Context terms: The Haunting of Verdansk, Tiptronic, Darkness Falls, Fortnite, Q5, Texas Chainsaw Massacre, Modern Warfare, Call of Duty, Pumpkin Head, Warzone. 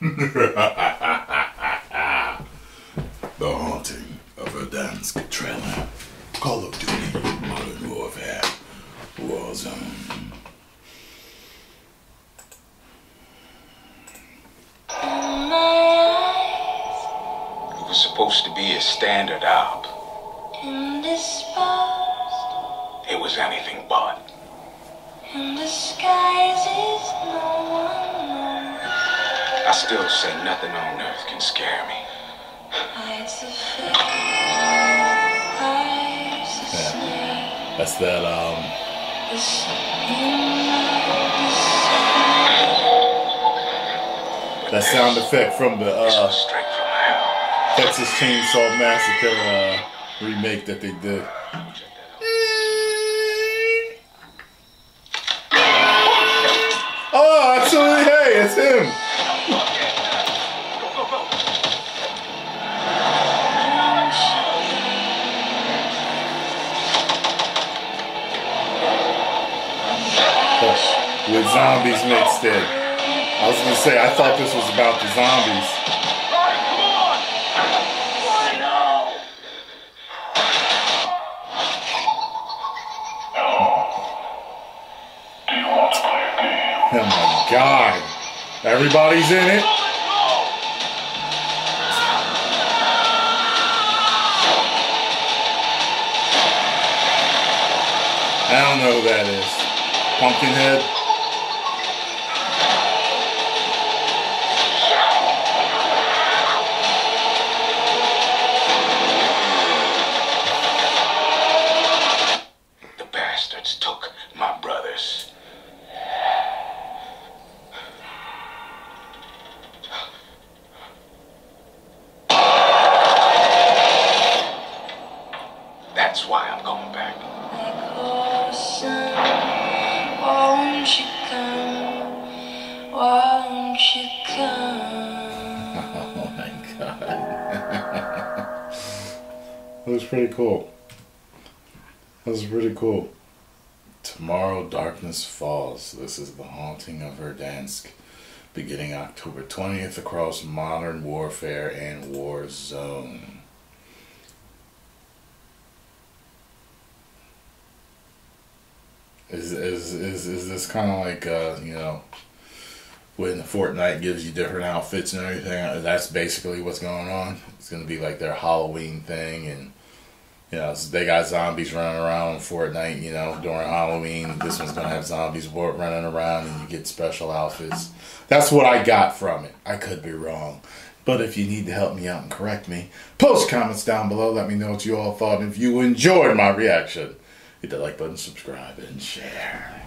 The Haunting of Verdansk trailer. Call of Duty, Modern Warfare, Warzone. It was supposed to be a standard op. It was anything but. In the skies is no one knows. I still say nothing on earth can scare me. Lights of fire, eyes of snake. That's that, that sound effect from the Texas Chainsaw Massacre remake that they did. Oh, absolutely! Hey, it's him. With zombies mixed in. I was gonna say, I thought this was about the zombies. Oh my God. Everybody's in it. I don't know who that is. Pumpkin Head. That's why I'm going back. Won't you come? Won't you come? Oh my God. That was pretty cool. That was pretty cool. Tomorrow, Darkness Falls. This is The Haunting of Verdansk. Beginning October 20th across Modern Warfare and Warzone. Is this kind of like, you know, when Fortnite gives you different outfits and everything? That's basically what's going on. It's going to be like their Halloween thing. And, you know, they got zombies running around on Fortnite, you know, during Halloween. This one's going to have zombies running around and you get special outfits. That's what I got from it. I could be wrong. But if you need to help me out and correct me, post comments down below. Let me know what you all thought and if you enjoyed my reaction. Hit that like button, subscribe, and share.